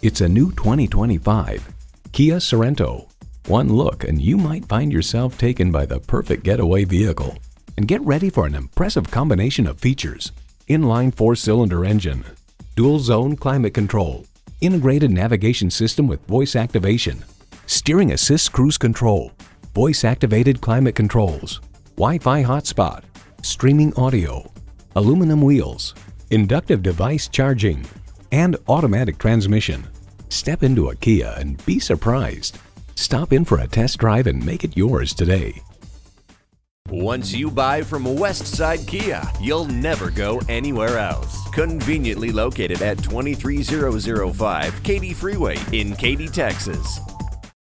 It's a new 2025 Kia Sorento. One look and you might find yourself taken by the perfect getaway vehicle. And get ready for an impressive combination of features: inline 4-cylinder engine, dual zone climate control, integrated navigation system with voice activation, steering assist cruise control, voice activated climate controls, Wi-Fi hotspot, streaming audio, aluminum wheels, inductive device charging, and automatic transmission. Step into a Kia and be surprised. Stop in for a test drive and make it yours today. Once you buy from Westside Kia, you'll never go anywhere else. Conveniently located at 23005 Katy Freeway in Katy, Texas.